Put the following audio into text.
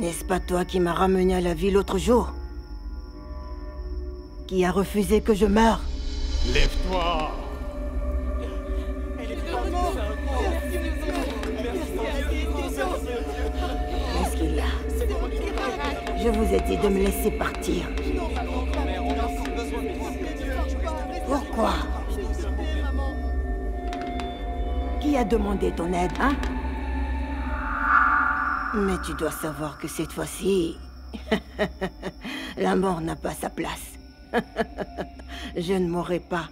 N'est-ce pas toi qui m'as ramené à la vie l'autre jour? Qui a refusé que je meure? Lève-toi! Qu'est-ce qu'il y a? Je vous ai dit de me laisser partir. Pourquoi? Qui a demandé ton aide, hein? Mais tu dois savoir que cette fois-ci... la mort n'a pas sa place. Je ne mourrai pas.